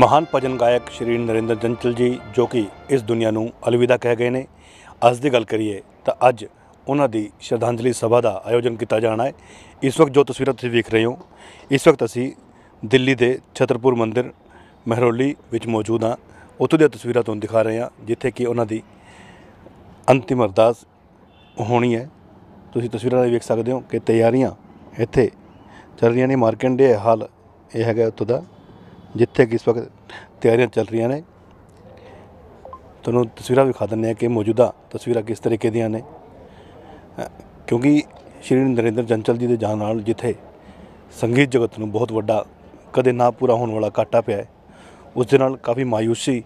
महान भजन गायक श्री नरिंदर चंचल जी जो कि इस दुनिया को अलविदा कह गए ने। अज की गल करिए तो अज उन्होंने श्रद्धांजलि सभा का आयोजन किया जाना है। इस वक्त जो तस्वीर तुम देख रहे हो, इस वक्त असी दिल्ली के छतरपुर मंदिर मेहरौली मौजूद हाँ। उतों दी तस्वीर तुहानूं दिखा रहे हैं जिथे कि उन्होंने अंतिम अरदास होनी है। तुसीं तस्वीरां वेख सकते हो कि तैयारियां इत्थे चल रही ने। मार्केट दे हाल यह है उत्तों का जिथे कि इस वक्त तैयारियां चल रही ने। तुहानूं तस्वीरां विखा दिंदे हैं कि मौजूदा तस्वीरां किस तरीके दीयां ने, क्योंकि श्री नरिंदर चंचल जी के जाण नाल जिथे संगीत जगत में बहुत वड्डा कदे ना पूरा होने वाला घाटा पिया है, उस दे नाल काफ़ी मायूसी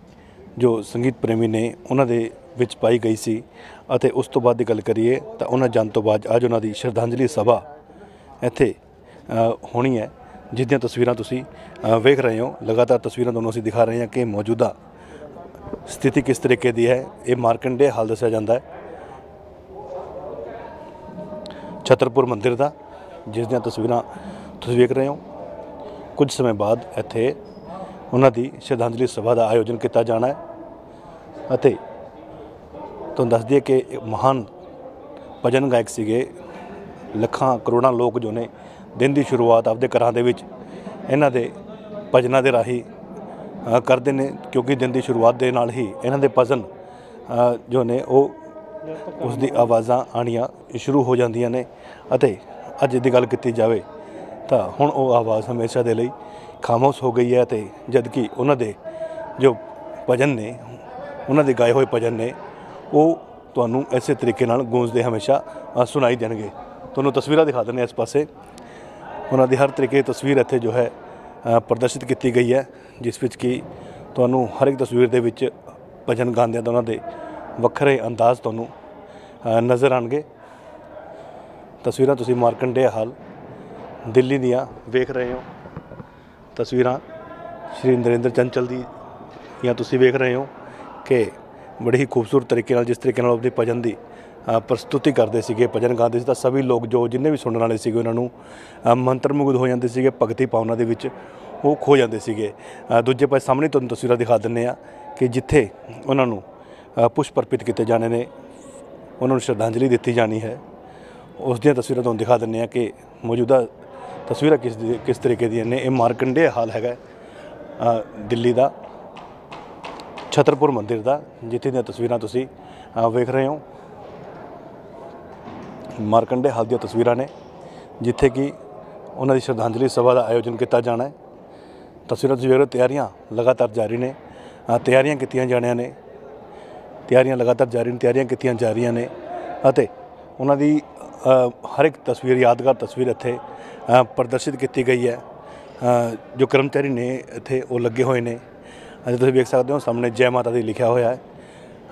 जो संगीत प्रेमी ने उन्हां दे विच पाई गई सी। अते उस तो बाद गल करिए तो उन्हां जान तो बाद अज उन्हां दी श्रद्धांजलि सभा इत्थे होनी है, जिसदियां तस्वीरां तुसीं वेख रहे हो। लगातार तस्वीरां तुहानूं असीं दिखा रहे हैं कि मौजूदा स्थिति किस तरीके दी है। ये मार्केट डे हाल दस्सिया जांदा है छतरपुर मंदिर का, जिसदियां तस्वीरां तुसीं वेख रहे हो। कुछ समय बाद इत्थे उन्हां दी श्रद्धांजलि सभा का आयोजन किया जाना है। अते तो दस दिए कि महान भजन गायक सीगे, लखा करोड़ों लोग जो ने दिन की शुरुआत आपके घर के इन्हों के भजनों के राही करते हैं, क्योंकि दिन की शुरुआत के नाल ही इन्हों के भजन जो ने उसकी आवाज़ा आनिया शुरू हो जांदियां ने। अज की गल की जाए तो हुण वो आवाज़ हमेशा के लिए खामोश हो गई है। तो जबकि उन्होंने जो भजन ने, उन्होंने गाए हुए भजन ने वो तुहानूं इस तरीके नाल गूंजदे हमेशा सुनाई देंगे। तुहानूं तस्वीरां दिखा देने इस पासे उन्हां दी हर तरीके की तस्वीर इत्थे जो है प्रदर्शित की गई है, जिस विच कि तुहानूं हर एक तस्वीर दे विच भजन गांदे उन्हां दे वखरे अंदाज तुहानूं नज़र आउणगे। तस्वीरां तुसीं मार्केट डे हाल दिल्ली दियां वेख रहे हो। तस्वीरां श्री नरिंदर चंचल दी या तुसीं वेख रहे हो कि बड़ी ही खूबसूरत तरीके जिस तरीके अपने भजन की प्रस्तुति करते थे, भजन गाते थे। सभी लोग जो जिन्हें भी सुनने वाले थे उन्होंने मंत्रमुग्ध हो जाते थे, भगती भावना के वो खो जाते थे। दूजे पास सामने तुहानूं तस्वीरां दिखा दें कि जिथे उन्होंने पुष्प अर्पित किए जाने ने, उन्होंने श्रद्धांजलि दी जानी है। उस दियां तस्वीरां तुहानूं दिखा दें कि मौजूदा तस्वीरां किस तरीके दी ने। मार्कंडे हाल है दिल्ली का छतरपुर मंदिर का, जिथे तस्वीरां तुसी वेख रहे हो। मार्कंडे हाल दी तस्वीरां ने जिथे कि उन्हां दी श्रद्धांजलि सभा का आयोजन किया जाना है। तस्वीरां तुसी वेख रहे हो, तैयारियां लगातार जारी ने। तैयारियां कीतियां जाणियां ने, तैयारियां लगातार जारी ने, तैयारियां कीतियां जा रही ने। उन्हां दी हर एक तस्वीर यादगार तस्वीर इत्थे प्रदर्शित की गई है। जो कर्मचारी ने इत्थे वो लगे हुए ने। अभी तुम वेख सकते हो सामने जय माता दी लिखा हुआ है।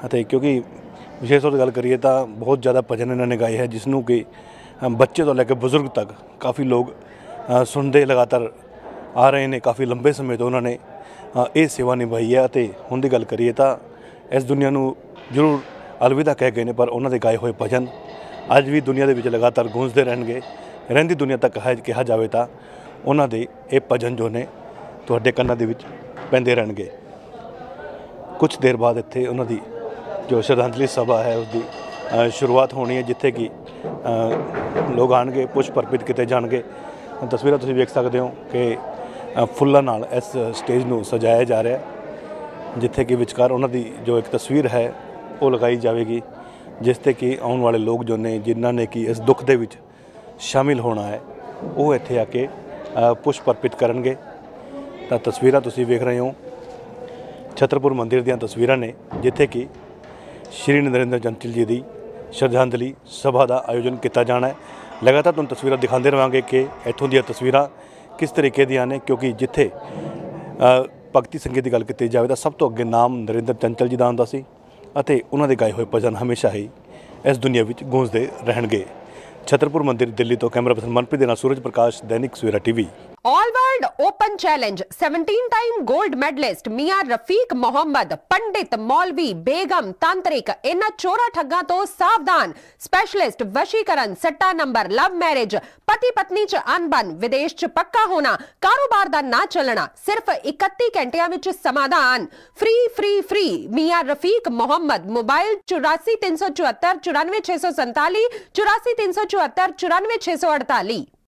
अते क्योंकि विशेष तौर पर गल करिए तो बहुत ज़्यादा भजन इन्होंने गाए हैं, जिसनों कि बच्चे तो लैके बुजुर्ग तक काफ़ी लोग सुनते लगातार आ रहे हैं। काफ़ी लंबे समय तो उन्होंने ये सेवा निभाई है। अते हुण दी गल करिए तो इस दुनिया को जरूर अलविदा कह गए हैं, पर उन्होंने गाए हुए भजन अज भी दुनिया के लगातार गूंजते रहणगे। रहिंदी दुनिया तक कहा जाए तो उन्होंने ये भजन जो ने तुहाडे कन्नां दे विच पैंदे रहणगे। कुछ देर बाद इत्थे उन्हां दी जो श्रद्धांजलि सभा है उसकी शुरुआत होनी है, जिथे कि लोग आएंगे, पुष्प अर्पित किए जाएंगे। तस्वीरां तुसीं वेख सकते हो कि फुल्लां नाल इस स्टेज को सजाया जा रहा है, जिथे कि विचकार उन्हां दी जो एक तस्वीर है वो लगाई जाएगी, जिसते कि आने वाले लोग जो ने जिन्होंने ने कि इस दुख दे विच शामिल होना है वो इत्थे आके पुष्प अर्पित करनगे। तो तस्वीरां तुसीं वेख रहे हो छतरपुर मंदिर दी तस्वीरां ने, जिथे कि श्री नरिंदर चंचल जी की श्रद्धांजलि सभा का आयोजन किया जाना है। लगातार तुहानूं तस्वीरां दिखाते रहेंगे कि इत्थों दी तस्वीरां किस तरीके दी ने, क्योंकि जिथे भगती संगीत की गल की जाए तो सब तो अगे नाम नरिंदर चंचल जी का आंदा सी। अते उन्हां दे गाए हुए भजन हमेशा ही इस दुनिया विच गूंजते रहणगे। छतरपुर मंदिर दिल्ली तो camera person Manpreet Suraj Prakash, Dainik Savera TV। All world open challenge 17 time gold medalist मियां रफीक मोहम्मद, पंडित मौलवी बेगम तांत्रिक इन्ना चोरा ठग्गा तो सावधान, स्पेशलिस्ट वशीकरण, सट्टा नंबर, लव मैरिज, पति पत्नी च अनबन, विदेश च पक्का होना, कारोबार दा ना चलना, सिर्फ 31 घंटिया विच समाधान। फ्री फ्री फ्री मियां रफीक मोहम्मद। मोबाइल 84 374 94 647 84 374 94 648।